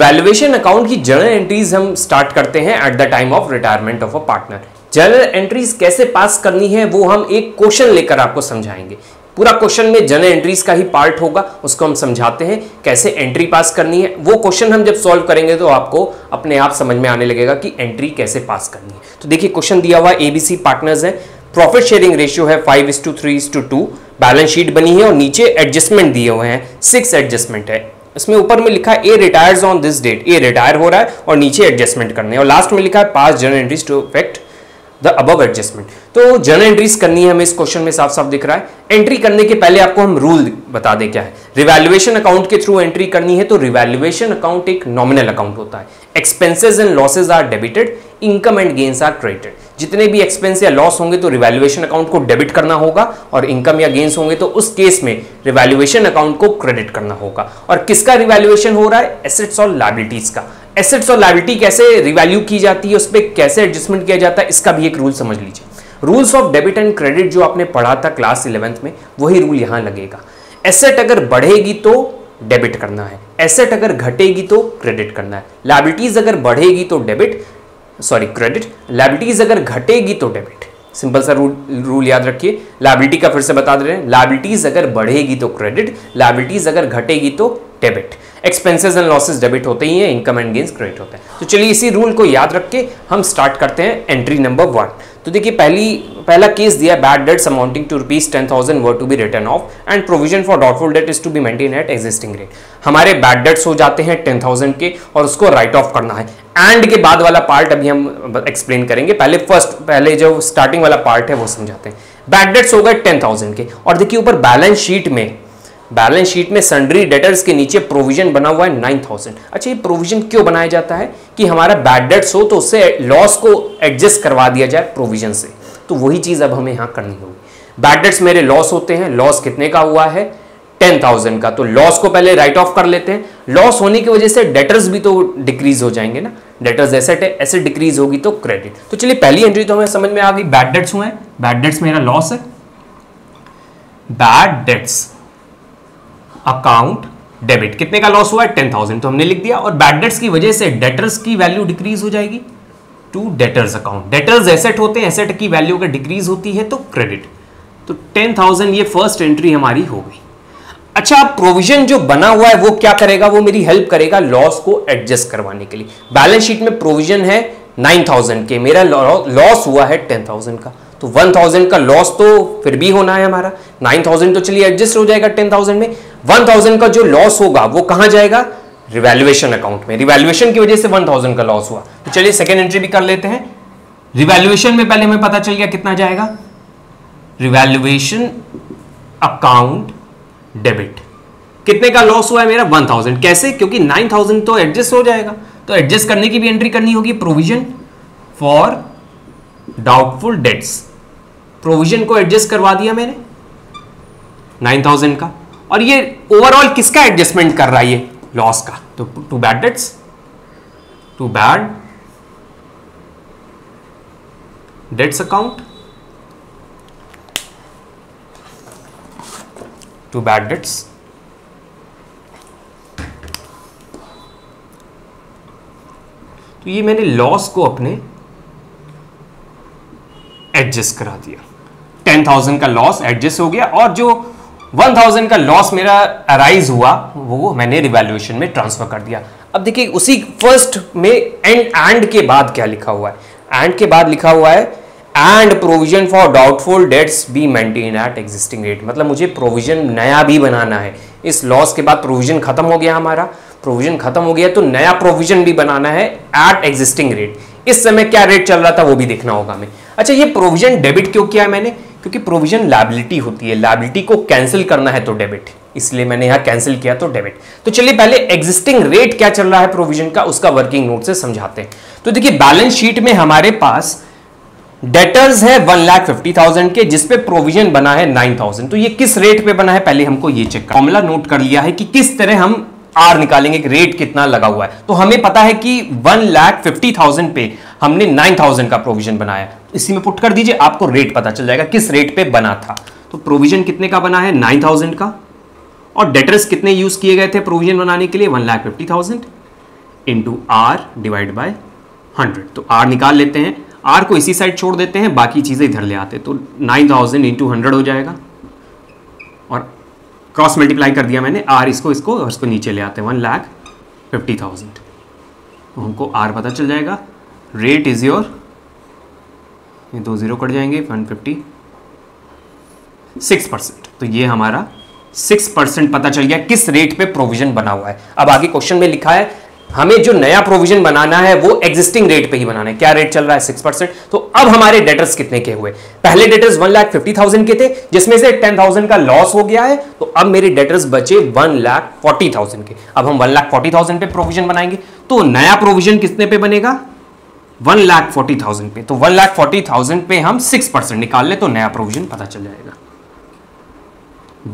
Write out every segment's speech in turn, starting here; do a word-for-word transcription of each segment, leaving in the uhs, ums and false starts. Valuation account की general entries हम start करते हैं at the time of retirement of a partner. General entries कैसे पास करनी है वो हम एक क्वेश्चन लेकर आपको समझाएंगे। पूरा क्वेश्चन में जनरल एंट्रीज का ही पार्ट होगा, उसको हम समझाते हैं कैसे एंट्री पास करनी है। वो क्वेश्चन हम जब सॉल्व करेंगे तो आपको अपने आप समझ में आने लगेगा कि एंट्री कैसे पास करनी है। तो देखिए क्वेश्चन दिया हुआ एबीसी पार्टनर्स है, प्रॉफिट शेयरिंग रेशियो है five is to three is to two, balance sheet बनी है और नीचे एडजस्टमेंट दिए हुए हैं, सिक्स एडजस्टमेंट है। इसमें ऊपर में लिखा है A retires on this date, A retire हो रहा है और नीचे एडजस्टमेंट करने है और लास्ट में लिखा है pass general entries to affect the above adjustment. तो जनरल एंट्रीज करनी है हमें, इस क्वेश्चन में साफ साफ दिख रहा है। एंट्री करने के पहले आपको हम रूल बता दें क्या है। रिवैल्यूएशन अकाउंट के थ्रू एंट्री करनी है तो रिवैल्यूएशन अकाउंट एक नॉमिनल अकाउंट होता है। Expenses and losses are debited, income and gains are credited. जितने भी एक्सपेंस या लॉस होंगे तो रिवैल्यूएशन अकाउंट को डेबिट करना होगा और इनकम या गेन्स होंगे तो उस केस में रिवैल्यूएशन अकाउंट को क्रेडिट करना होगा। और किसका रिवैल्यूएशन हो रहा है? एसेट्स और लायबिलिटीज का। एसेट्स और लायबिलिटी कैसे रिवैल्यू की जाती है, उस पर कैसे एडजस्टमेंट किया जाता है, इसका भी एक रूल समझ लीजिए। Rules of debit and credit जो आपने पढ़ा था क्लास इलेवेंथ में, वही रूल यहां लगेगा। एसेट अगर बढ़ेगी तो डेबिट करना है, एसेट अगर घटेगी तो क्रेडिट करना है। लायबिलिटीज अगर बढ़ेगी तो डेबिट सॉरी क्रेडिट, लायबिलिटीज अगर घटेगी तो डेबिट। सिंपल सा रूल रूल याद रखिए। लायबिलिटी का फिर से बता दे रहे हैं, लायबिलिटीज अगर बढ़ेगी तो क्रेडिट, लायबिलिटीज अगर घटेगी तो debit. Expenses and losses debit होते ही हैं, इनकम एंड गेन्स क्रेडिट होते हैं। तो चलिए इसी रूल को याद रख के हम स्टार्ट करते हैं एंट्री नंबर वन। तो देखिए पहली पहला केस दिया, bad debts amounting to rupees ten thousand were to be written off and provision for doubtful debt is to be maintain at existing rate. हमारे बैड डेट्स हो जाते हैं टेन थाउजेंड के और उसको राइट ऑफ करना है। एंड के बाद वाला पार्ट अभी हम एक्सप्लेन करेंगे, पहले फर्स्ट पहले जो स्टार्टिंग वाला पार्ट है वो समझाते हैं। बैड डेट्स हो गए टेन थाउजेंड के और देखिए ऊपर बैलेंस शीट में बैलेंस शीट में सन्ड्री डेटर्स के नीचे प्रोविजन बना हुआ है नाइन थाउजेंड। अच्छा, ये प्रोविजन क्यों बनाया जाता है कि हमारा बैड डेट्स हो तो उससे लॉस को एडजस्ट करवा दिया जाए प्रोविजन से। तो वही चीज अब हमें यहाँ करनी होगी। बैड डेट्स मेरे लॉस होते हैं, लॉस कितने का हुआ है? टेन थाउजेंड का। तो लॉस को पहले राइट ऑफ कर लेते हैं। लॉस होने की वजह से डेटर्स भी तो डिक्रीज हो जाएंगे ना, डेटर्स एसेट है, एसेट डिक्रीज होगी तो क्रेडिट। तो चलिए पहली एंट्री तो हमें समझ में आ गई, बैड डेट्स हुए, बैड डेट्स मेरा लॉस है। बैड डेट्स अकाउंट डेबिट, कितने का लॉस हुआ है? टेन थाउजेंड, तो हमने लिख दिया। और बैड डेट्स की वजह से डेटर्स की वैल्यू डिक्रीज हो जाएगी to debtors account. Debtors asset होते हैं, एसेट की वैल्यू अगर डिक्रीज होती है तो क्रेडिट। तो टेन थाउजेंड ये फर्स्ट एंट्री हमारी हो गई। अच्छा, प्रोविजन जो बना हुआ है वो क्या करेगा? वो मेरी हेल्प करेगा लॉस को एडजस्ट करवाने के लिए। बैलेंस शीट में प्रोविजन है नाइन थाउजेंड के, मेरा लॉस हुआ है टेन थाउजेंड का, तो वन थाउजेंड का लॉस तो फिर भी होना है हमारा। नाइन थाउजेंड तो चलिए एडजस्ट हो जाएगा टेन थाउजेंड में। वन थाउजेंड का जो लॉस होगा वो कहाँ जाएगा? रिवैल्यूएशन अकाउंट में। रिवैल्यूएशन की वजह से वन थाउजेंड का लॉस हुआ। तो चलिए सेकेंड एंट्री भी कर लेते हैं। रिवैल्यूएशन में पहले हमें पता चल गया कितना जाएगा, रिवैल्यूएशन अकाउंट डेबिट। कितने का लॉस हुआ है मेरा? One thousand. कैसे? क्योंकि नाइन थाउजेंड तो एडजस्ट हो जाएगा, तो एडजस्ट करने की भी एंट्री करनी होगी। Provision for doubtful debts, provision को एडजस्ट करवा दिया मैंने नाइन थाउजेंड का। और ये ओवरऑल किसका एडजस्टमेंट कर रहा है? ये लॉस का। तो to bad debts, to bad debts account, to bad debts तो ये मैंने लॉस को अपने एडजस्ट करा दिया। टेन थाउजेंड का लॉस एडजस्ट हो गया और जो वन थाउजेंड का लॉस मेरा अराइज हुआ वो मैंने रिवैल्यूएशन में ट्रांसफर कर दिया। अब देखिए उसी फर्स्ट में एंड एंड के बाद क्या लिखा हुआ है? एंड के बाद लिखा हुआ है and provision for doubtful debts be maintain at existing rate. मतलब मुझे प्रोविजन नया भी बनाना है। इस लॉस के बाद प्रोविजन खत्म हो गया, हमारा प्रोविजन खत्म हो गया तो नया प्रोविजन भी बनाना है एट एग्जिस्टिंग रेट। इस समय क्या रेट चल रहा था वो भी देखना होगा हमें। अच्छा, ये प्रोविजन डेबिट क्यों किया मैंने? क्योंकि प्रोविजन लायबिलिटी होती है, लायबिलिटी को कैंसिल करना है तो डेबिट, इसलिए मैंने यहाँ कैंसिल किया तो डेबिट। तो चलिए पहले एग्जिस्टिंग रेट क्या चल रहा है प्रोविजन का, उसका वर्किंग नोट से समझाते हैं। तो देखिए बैलेंस शीट में हमारे पास डेटर्स है वन लाख फिफ्टी थाउजेंड के, जिसपे प्रोविजन बना है नाइन थाउजेंड। तो ये किस रेट पे बना है पहले हमको ये चेक कर, फॉर्मूला नोट कर लिया है कि किस तरह हम आर निकालेंगे, रेट कितना लगा हुआ है। तो हमें पता है कि वन लाख फिफ्टी थाउजेंड पे हमने नाइन थाउजेंड का प्रोविजन बनाया, इसी में पुट कर दीजिए, आपको रेट पता चल जाएगा किस रेट पे बना था। तो प्रोविजन कितने का बना है? नाइन थाउजेंड का। और डेटर्स कितने यूज किए गए थे प्रोविजन बनाने के लिए? One lakh fifty thousand. Into R divide by hundred. तो आर निकाल लेते हैं, आर को इसी साइड छोड़ देते हैं, बाकी चीज़ें इधर ले आते हैं। तो नाइन थाउजेंड इंटू हंड्रेड हो जाएगा और क्रॉस मल्टीप्लाई कर दिया मैंने आर इसको इसको और इसको नीचे ले आते हैं वन लाख फिफ्टी थाउजेंड। हमको आर पता चल जाएगा, रेट इज योर, ये दो जीरो कट जाएंगे, वन फिफ्टी सिक्स परसेंट। तो ये हमारा सिक्स परसेंट पता चल गया किस रेट पे प्रोविजन बना हुआ है। अब आगे क्वेश्चन में लिखा है हमें जो नया प्रोविजन बनाना है वो एग्जिस्टिंग रेट पे ही बनाना है। क्या रेट चल रहा है? Six percent. तो अब हमारे डेटर्स कितने के हुए? पहले debtors one lakh fifty thousand के थे जिसमें से टेन थाउजेंड का लॉस हो गया है, तो अब मेरे डेटर्स बचे वन लाख फोर्टी थाउजेंड के। अब हम वन लाख फोर्टी थाउजेंड पे प्रोविजन बनाएंगे, तो नया प्रोविजन कितने पे बनेगा? वन लाख फोर्टी थाउजेंड पे। तो वन लाख फोर्टी थाउजेंड पे हम सिक्स परसेंट निकाल लें तो नया प्रोविजन पता चल जाएगा।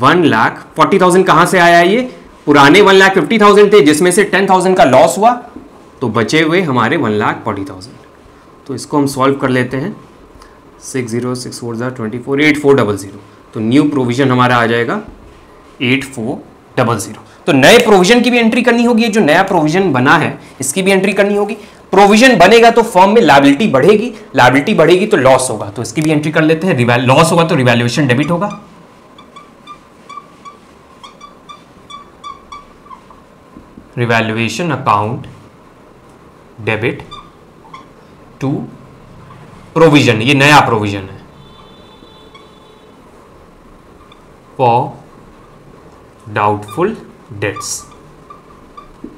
वन लाख फोर्टी थाउजेंड कहाँ से आया? ये पुराने वन लाख फिफ्टी थाउजेंड थे जिसमें से टेन थाउजेंड का लॉस हुआ, तो बचे हुए हमारे वन लाख फोर्टी थाउजेंड। तो इसको हम सॉल्व कर लेते हैं, सिक्स जीरो सिक्स फोर ज़ार twenty four eight four double zero. तो न्यू प्रोविजन हमारा आ जाएगा एट फोर डबल ज़ीरो। तो नए प्रोविजन की भी एंट्री करनी होगी, जो नया प्रोविजन बना है इसकी भी एंट्री करनी होगी। प्रोविजन बनेगा तो फर्म में लायबिलिटी बढ़ेगी, लायबिलिटी बढ़ेगी तो लॉस होगा, तो इसकी भी एंट्री कर लेते हैं। लॉस होगा तो रिवैल्यूएशन डेबिट होगा, revaluation account debit to provision. ये नया प्रोविजन है फॉर डाउटफुल डेट्स।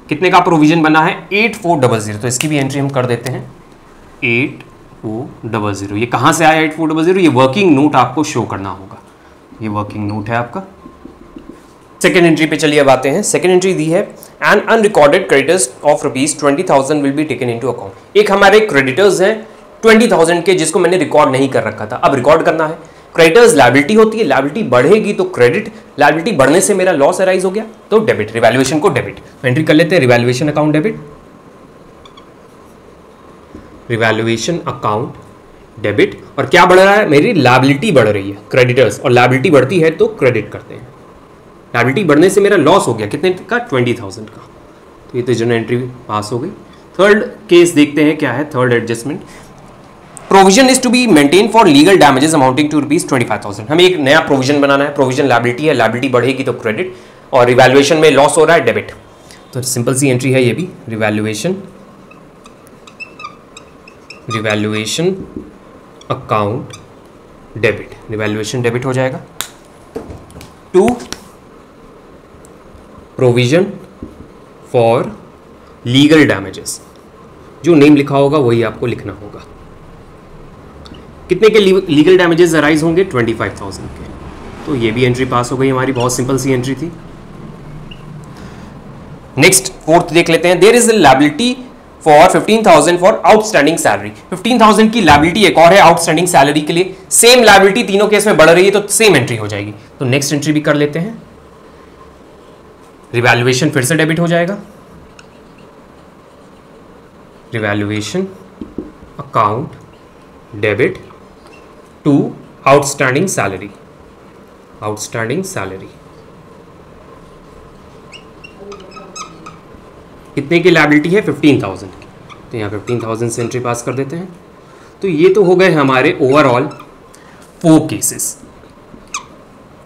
कितने का प्रोविजन बना है? Eight four double zero. तो इसकी भी एंट्री हम कर देते हैं, एट फोर डबल जीरो। ये कहाँ से आया एट फोर डबल जीरो? ये वर्किंग नोट आपको शो करना होगा, ये वर्किंग नोट है आपका। सेकेंड एंट्री पे चलिए अब आते हैं। सेकेंड एंट्री दी है an unrecorded creditors of rupees twenty thousand will be taken into account. एक हमारे क्रेडिटर्स हैं ट्वेंटी थाउजेंड के जिसको मैंने रिकॉर्ड नहीं कर रखा था, अब रिकॉर्ड करना है। क्रेडिटर्स लायबिलिटी होती है, लायबिलिटी बढ़ेगी तो क्रेडिट, लायबिलिटी बढ़ने से मेरा लॉस अराइज हो गया तो डेबिट, रिवैल्यूएशन को डेबिट। एंट्री कर लेते हैं, revaluation account debit, revaluation account debit. और क्या बढ़ रहा है? मेरी लायबिलिटी बढ़ रही है क्रेडिटर्स, और लायबिलिटी बढ़ती है तो क्रेडिट करते हैं। लायबिलिटी बढ़ने से मेरा लॉस हो गया कितने का? ट्वेंटी थाउजेंड का। तो ये तो जनरल एंट्री पास हो गई। थर्ड केस देखते हैं क्या है। Third adjustment, provision is to be maintain for legal damages amounting to rupees twenty five thousand. हमें एक नया प्रोविजन बनाना है। प्रोविजन लायबिलिटी है, लायबिलिटी बढ़ेगी तो क्रेडिट, और रिवैल्यूएशन में लॉस हो रहा है डेबिट। तो सिंपल सी एंट्री है ये भी, revaluation, revaluation account debit, revaluation debit हो जाएगा to provision for legal damages. जो नेम लिखा होगा वही आपको लिखना होगा। कितने के लीगल डैमेजेस अराइज होंगे? ट्वेंटी फाइव थाउजेंड के। तो ये भी एंट्री पास हो गई हमारी, बहुत सिंपल सी एंट्री थी। नेक्स्ट फोर्थ देख लेते हैं, there is a liability for fifteen thousand for outstanding salary. Fifteen thousand की लायबिलिटी एक और है आउटस्टैंडिंग सैलरी के लिए, सेम लायबिलिटी तीनों केस में बढ़ रही है तो सेम एंट्री हो जाएगी। तो नेक्स्ट एंट्री भी कर लेते हैं, रिवैल्यूएशन फिर से डेबिट हो जाएगा, revaluation account debit to outstanding salary, outstanding salary. कितने की लायबिलिटी है? फिफ्टीन थाउजेंड की। तो यहाँ फिफ्टीन थाउजेंड से एंट्री पास कर देते हैं। तो ये तो हो गए हमारे overall four cases.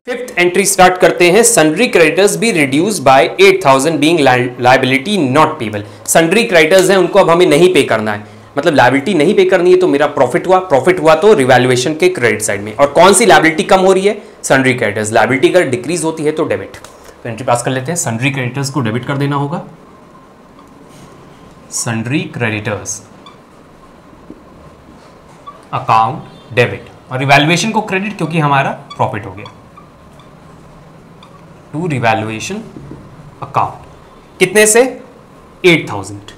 Fifth entry start करते हैं, sundry creditors be reduce by eight thousand being liability not payable. Sundry creditors हैं, उनको अब हमें नहीं पे करना है, मतलब लायबिलिटी नहीं पे करनी है। तो मेरा प्रॉफिट हुआ, प्रॉफिट हुआ तो रिवैल्यूएशन के क्रेडिट साइड में। और कौन सी लायबिलिटी कम हो रही है? Sundry creditors. लायबिलिटी अगर डिक्रीज होती है तो डेबिट। तो एंट्री पास कर लेते हैं, सन्ड्री क्रेडिटर्स को डेबिट कर देना होगा। सन्ड्री क्रेडिटर्स अकाउंट डेबिट और रिवैल्यूएशन को क्रेडिट क्योंकि हमारा प्रॉफिट हो गया टू रिवैल्यूएशन अकाउंट। कितने से? Eight thousand.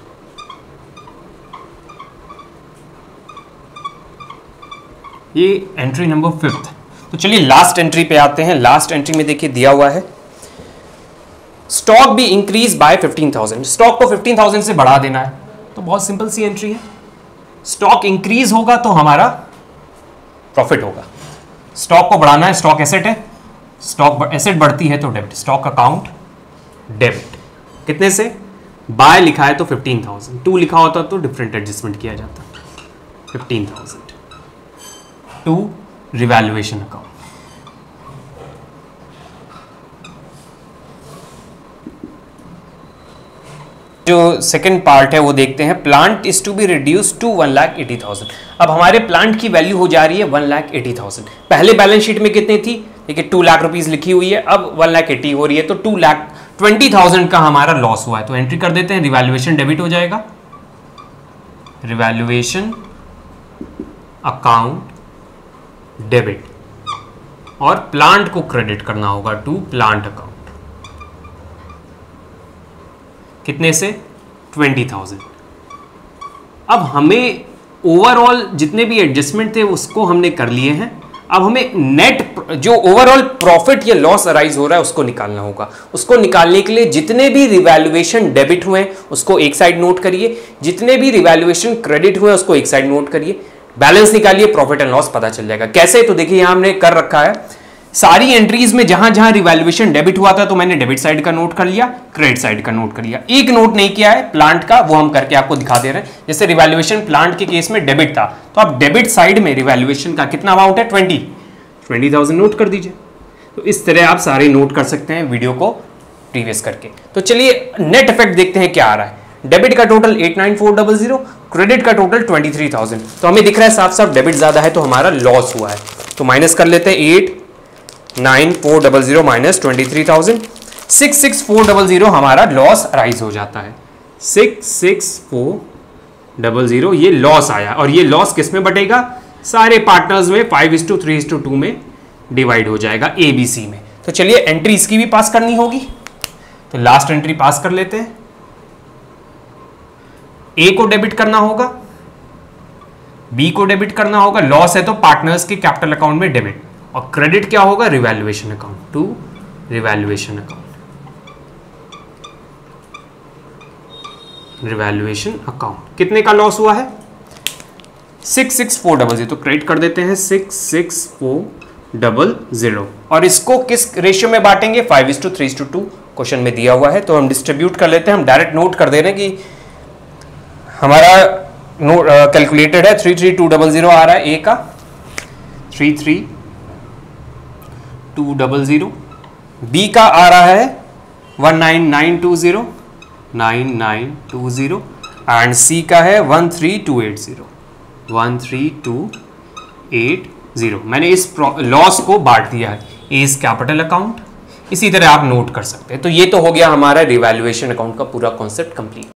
ये एंट्री नंबर फिफ्थ। तो चलिए लास्ट एंट्री पे आते हैं। लास्ट एंट्री में देखिए दिया हुआ है स्टॉक भी increase by fifteen thousand. Stock को फिफ्टीन थाउजेंड से बढ़ा देना है तो बहुत सिंपल सी एंट्री है, स्टॉक इंक्रीज होगा तो हमारा प्रॉफिट होगा। स्टॉक को बढ़ाना है, स्टॉक एसेट है, स्टॉक एसेट बढ़ती है तो डेबिट, स्टॉक अकाउंट डेबिट। कितने से? बाय लिखा है तो फिफ्टीन थाउजेंड, टू लिखा होता तो डिफरेंट एडजस्टमेंट किया जाता। Fifteen thousand to revaluation account. जो सेकंड पार्ट है वो देखते हैं, plant is to be reduce to one lakh eighty thousand. अब हमारे प्लांट की वैल्यू हो जा रही है वन लाख एटी थाउजेंड। पहले बैलेंस शीट में कितनी थी, देखिए टू लाख रुपीज लिखी हुई है, अब वन लाख एटी हो रही है तो टू लाख ट्वेंटी थाउजेंड का हमारा लॉस हुआ है। तो एंट्री कर देते हैं, रिवैल्यूएशन डेबिट हो जाएगा, रिवैल्यूएशन अकाउंट डेबिट, और प्लांट को क्रेडिट करना होगा टू प्लांट अकाउंट। कितने से, ट्वेंटी थाउजेंड। अब हमें ओवरऑल जितने भी एडजस्टमेंट थे उसको हमने कर लिए हैं। अब हमें नेट जो ओवरऑल प्रॉफिट या लॉस अराइज हो रहा है उसको निकालना होगा। उसको निकालने के लिए जितने भी रिवैल्यूएशन डेबिट हुए हैं उसको एक साइड नोट करिए, जितने भी रिवैल्यूएशन क्रेडिट हुए हैं उसको एक साइड नोट करिए, बैलेंस निकालिए, प्रॉफिट एंड लॉस पता चल जाएगा। कैसे, तो देखिए यहाँ हमने कर रखा है सारी एंट्रीज में, जहां जहां रिवैल्यूएशन डेबिट हुआ था तो मैंने डेबिट साइड का नोट कर लिया, क्रेडिट साइड का नोट कर लिया। एक नोट नहीं किया है प्लांट का, वो हम करके आपको दिखा दे रहे हैं। जैसे रिवैल्यूएशन प्लांट के केस में डेबिट था तो आप डेबिट साइड में रिवैल्यूएशन का कितना अमाउंट है, ट्वेंटी ट्वेंटी थाउजेंड नोट कर दीजिए। तो इस तरह आप सारे नोट कर सकते हैं वीडियो को प्रीवियस करके। तो चलिए नेट इफेक्ट देखते हैं क्या आ रहा है। डेबिट का total eight nine four double zero, credit का टोटल ट्वेंटी थ्री थाउजेंड। तो हमें दिख रहा है साफ साफ डेबिट ज्यादा है तो हमारा लॉस हुआ है, तो माइनस कर लेते हैं। Eight nine four double zero minus twenty three thousand six six four double zero हमारा लॉस राइज हो जाता है। Six six four double zero ये लॉस आया, और ये लॉस किस में बटेगा, सारे पार्टनर्स में five is to three is to two में डिवाइड हो जाएगा, ए बी सी में। तो चलिए एंट्री इसकी भी पास करनी होगी, तो लास्ट एंट्री पास कर लेते हैं। ए को डेबिट करना होगा, बी को डेबिट करना होगा, लॉस है तो पार्टनर्स के कैपिटल अकाउंट में डेबिट, और क्रेडिट क्या होगा, revaluation account to revaluation account. Revaluation account कितने का लॉस हुआ है, six six four double zero, तो क्रेडिट कर देते हैं six six four double zero, और इसको किस रेशियो में बांटेंगे, five is to three is to two question में दिया हुआ है। तो हम डिस्ट्रीब्यूट कर लेते हैं, हम डायरेक्ट नोट कर दे रहे हैं कि हमारा नोट कैलकुलेटेड है। Three three two double zero आ रहा है ए का, three three two double zero, B का आ रहा है one nine nine two zero nine nine two zero, and C का है one three two eight zero one three two eight zero. मैंने इस लॉस को बांट दिया है एज कैपिटल अकाउंट, इसी तरह आप नोट कर सकते हैं। तो ये तो हो गया हमारा रिवैल्यूएशन अकाउंट का पूरा कॉन्सेप्ट कंप्लीट।